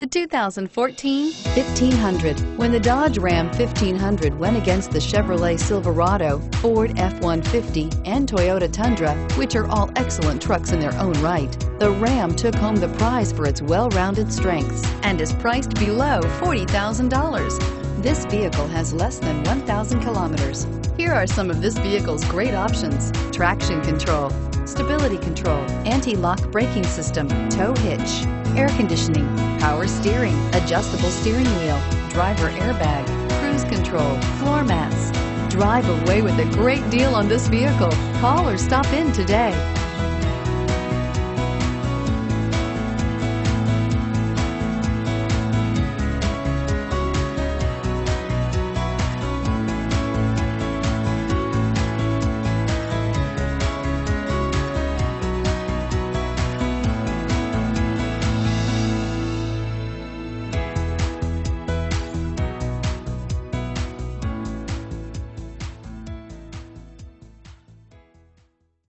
The 2014 1500. When the Dodge Ram 1500 went against the Chevrolet Silverado, Ford F-150, and Toyota Tundra, which are all excellent trucks in their own right, the Ram took home the prize for its well-rounded strengths and is priced below $40,000. This vehicle has less than 1,000 kilometers. Here are some of this vehicle's great options: traction control, stability control, anti-lock braking system, tow hitch, air conditioning, power steering, adjustable steering wheel, driver airbag, cruise control, floor mats. Drive away with a great deal on this vehicle. Call or stop in today.